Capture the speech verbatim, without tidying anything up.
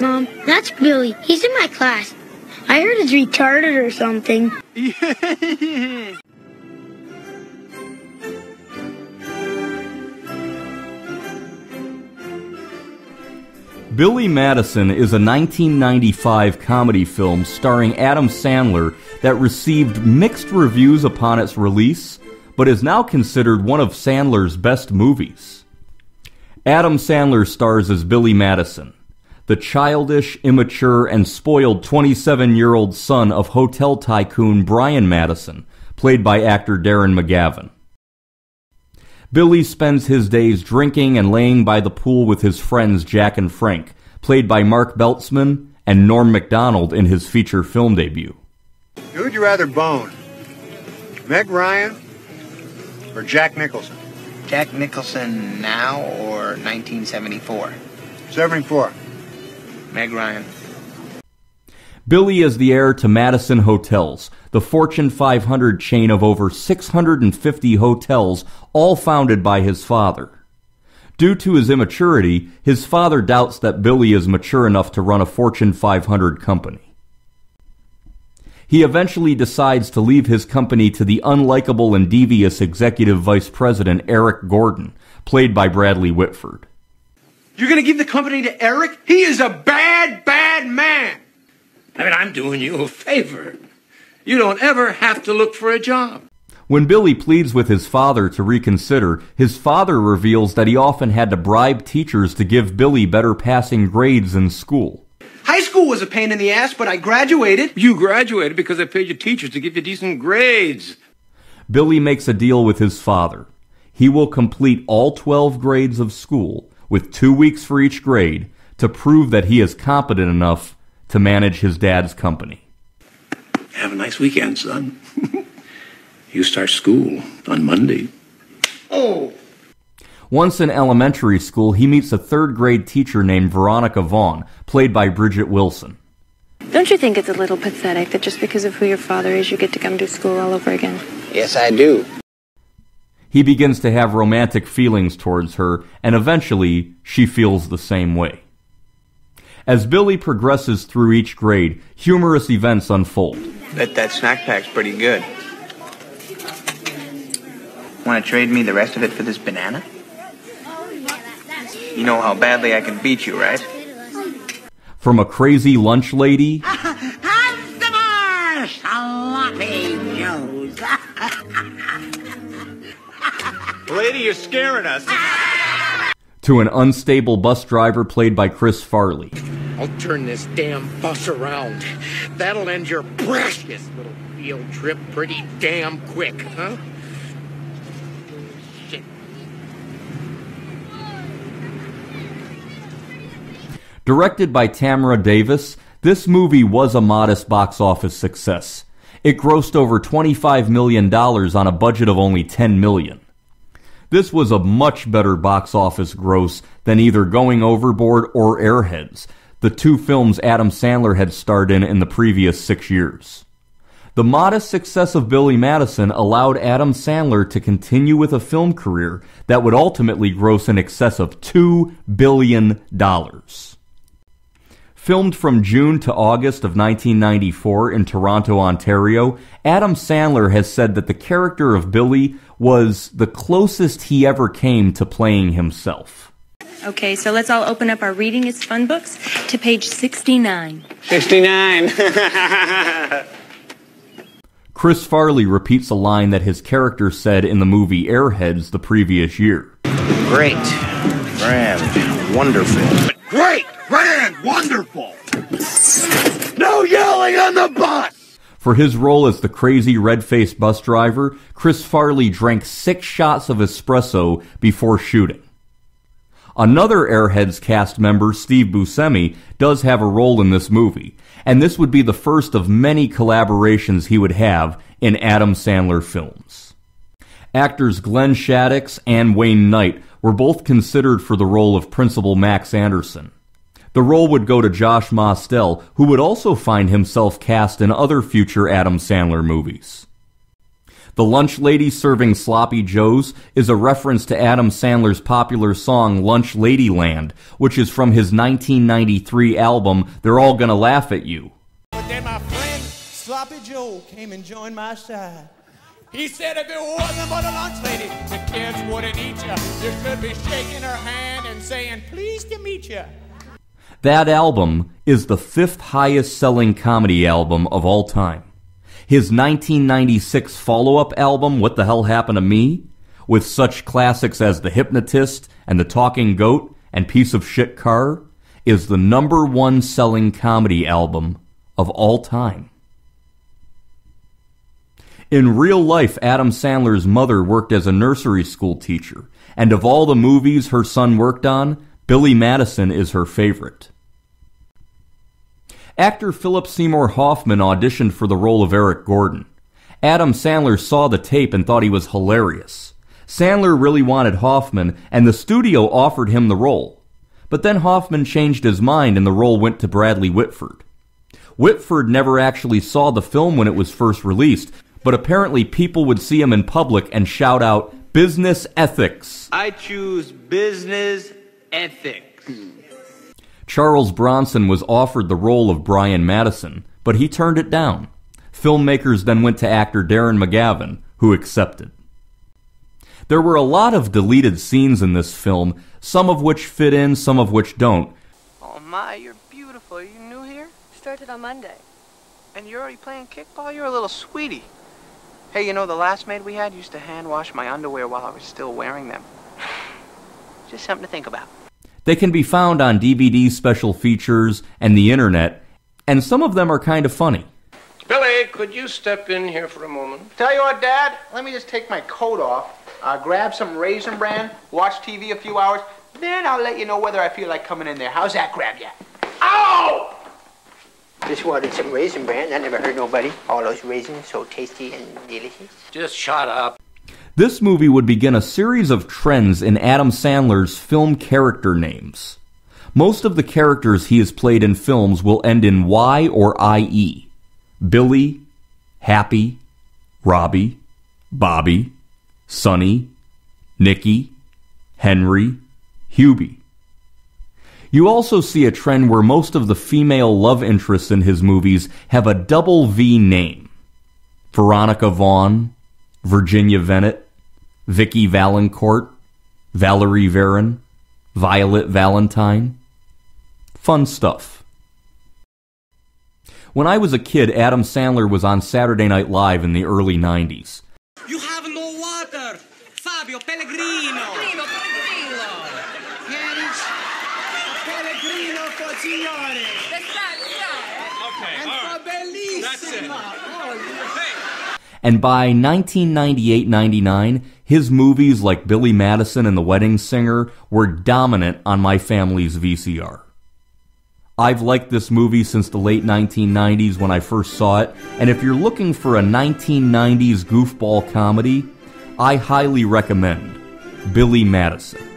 Mom, that's Billy. He's in my class. I heard he's retarded or something. Billy Madison is a nineteen ninety-five comedy film starring Adam Sandler that received mixed reviews upon its release, but is now considered one of Sandler's best movies. Adam Sandler stars as Billy Madison, the childish, immature, and spoiled twenty-seven-year-old son of hotel tycoon Brian Madison, played by actor Darren McGavin. Billy spends his days drinking and laying by the pool with his friends Jack and Frank, played by Mark Beltsman and Norm MacDonald in his feature film debut. Who would you rather bone? Meg Ryan or Jack Nicholson? Jack Nicholson now or nineteen seventy-four? seventy-four. Meg Ryan. Billy is the heir to Madison Hotels, the Fortune five hundred chain of over six hundred fifty hotels, all founded by his father. Due to his immaturity, his father doubts that Billy is mature enough to run a Fortune five hundred company. He eventually decides to leave his company to the unlikable and devious executive vice president Eric Gordon, played by Bradley Whitford. You're going to give the company to Eric? He is a bad, bad man. I mean, I'm doing you a favor. You don't ever have to look for a job. When Billy pleads with his father to reconsider, his father reveals that he often had to bribe teachers to give Billy better passing grades in school. High school was a pain in the ass, but I graduated. You graduated because I paid your teachers to give you decent grades. Billy makes a deal with his father. He will complete all twelve grades of school, with two weeks for each grade, to prove that he is competent enough to manage his dad's company. Have a nice weekend, son. You start school on Monday. Oh! Once in elementary school, he meets a third-grade teacher named Veronica Vaughn, played by Bridgette Wilson. Don't you think it's a little pathetic that just because of who your father is, you get to come to school all over again? Yes, I do. He begins to have romantic feelings towards her, and eventually, she feels the same way. As Billy progresses through each grade, humorous events unfold. Bet that snack pack's pretty good. Want to trade me the rest of it for this banana? You know how badly I can beat you, right? From a crazy lunch lady... and some more sloppy Joes. Lady, you're scaring us. To an unstable bus driver played by Chris Farley. I'll turn this damn bus around. That'll end your precious little field trip pretty damn quick, huh? Shit. Directed by Tamara Davis, this movie was a modest box office success. It grossed over twenty-five million dollars on a budget of only ten million dollars. This was a much better box office gross than either Going Overboard or Airheads, the two films Adam Sandler had starred in in the previous six years. The modest success of Billy Madison allowed Adam Sandler to continue with a film career that would ultimately gross in excess of two billion dollars. Filmed from June to August of nineteen ninety-four in Toronto, Ontario, Adam Sandler has said that the character of Billy was the closest he ever came to playing himself. Okay, so let's all open up our Reading is Fun books to page sixty-nine. sixty-nine! Chris Farley repeats a line that his character said in the movie Airheads the previous year. Great. Grand. Wonderful. Great! Grand! Wonderful! No yelling on the bus! For his role as the crazy red-faced bus driver, Chris Farley drank six shots of espresso before shooting. Another Airheads cast member, Steve Buscemi, does have a role in this movie, and this would be the first of many collaborations he would have in Adam Sandler films. Actors Glenn Shaddix and Wayne Knight were both considered for the role of Principal Max Anderson. The role would go to Josh Mostel, who would also find himself cast in other future Adam Sandler movies. The lunch lady serving sloppy joes is a reference to Adam Sandler's popular song Lunch Lady Land, which is from his nineteen ninety-three album They're All Gonna Laugh At You. But then my friend Sloppy Joe came and joined my side. He said if it wasn't for the lunch lady, the kids wouldn't eat you. You should be shaking her hand and saying, pleased to meet you. That album is the fifth highest selling comedy album of all time. His nineteen ninety-six follow-up album, What the Hell Happened to Me?, with such classics as The Hypnotist and The Talking Goat and Piece of Shit Car, is the number one selling comedy album of all time. In real life, Adam Sandler's mother worked as a nursery school teacher, and of all the movies her son worked on, Billy Madison is her favorite. Actor Philip Seymour Hoffman auditioned for the role of Eric Gordon. Adam Sandler saw the tape and thought he was hilarious. Sandler really wanted Hoffman, and the studio offered him the role. But then Hoffman changed his mind and the role went to Bradley Whitford. Whitford never actually saw the film when it was first released, but apparently people would see him in public and shout out, "Business ethics." I choose business ethics. Charles Bronson was offered the role of Brian Madison, but he turned it down. Filmmakers then went to actor Darren McGavin, who accepted. There were a lot of deleted scenes in this film, some of which fit in, some of which don't. Oh my, you're beautiful. You new here? Started on Monday. And you're already playing kickball? You're a little sweetie. Hey, you know, the last maid we had used to hand wash my underwear while I was still wearing them. Just something to think about. They can be found on D V D special features and the internet, and some of them are kind of funny. Billy, could you step in here for a moment? Tell you what, Dad, let me just take my coat off, uh, grab some Raisin Bran, watch T V a few hours, then I'll let you know whether I feel like coming in there. How's that grab ya? Ow! Just wanted some Raisin Bran. I never heard nobody. All those raisins, so tasty and delicious. Just shut up. This movie would begin a series of trends in Adam Sandler's film character names. Most of the characters he has played in films will end in Y or I E. Billy, Happy, Robbie, Bobby, Sonny, Nicky, Henry, Hubie. You also see a trend where most of the female love interests in his movies have a double V name. Veronica Vaughn, Virginia Vennett, Vicky Valancourt, Valerie Varon, Violet Valentine. Fun stuff. When I was a kid, Adam Sandler was on Saturday Night Live in the early nineties. You have no water, Fabio Pellegrino. Pellegrino, Pellegrino. Pellegrino for signore. Okay, and all right. Bellissima. That's it. Oh, yeah. Hey. And by nineteen ninety-eight ninety-nine, his movies like Billy Madison and The Wedding Singer were dominant on my family's V C R. I've liked this movie since the late nineteen nineties when I first saw it, and if you're looking for a nineteen nineties goofball comedy, I highly recommend Billy Madison.